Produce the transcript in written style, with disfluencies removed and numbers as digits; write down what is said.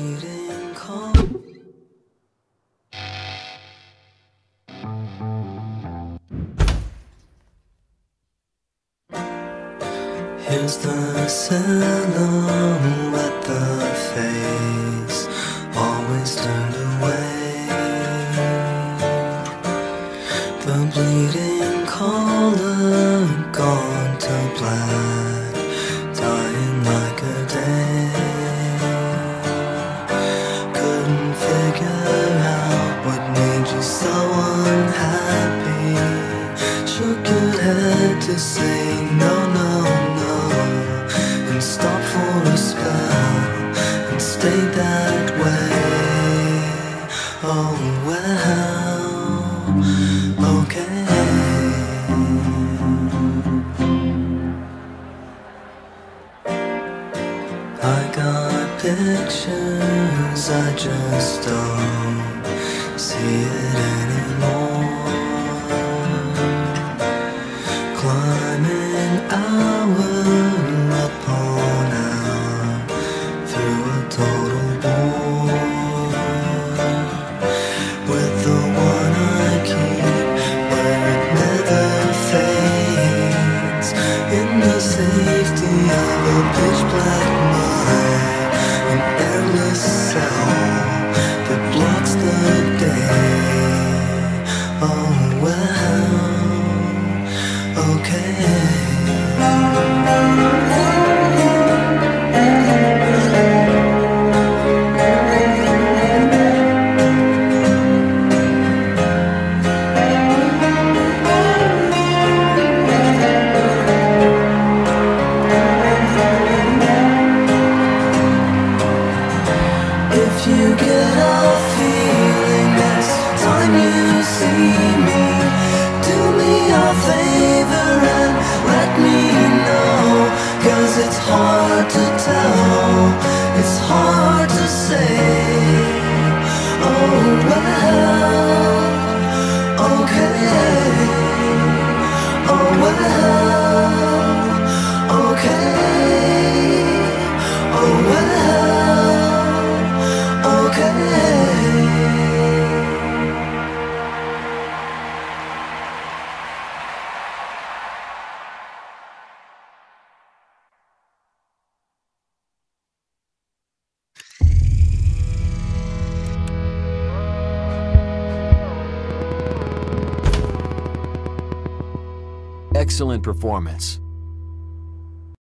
waiting call. Here's the silhouette, the face always turned away. The bleeding color gone to black, dying like a day. Couldn't figure out what made you so unhappy. Shook your head to say no, no, no, and stopped for a spell and stayed that way. Oh well, okay. I got pictures, I just don't see it anymore. Climbing hour upon hour through a total bore with the one I keep. In the safety of a pitch black night, an endless cell that blocks the day. Oh well, okay. If you get a feeling next time you see me, do me a favor and let me know. 'Cause it's hard to tell, it's hard to say. Oh well, okay. Oh well, okay. Oh well, excellent performance.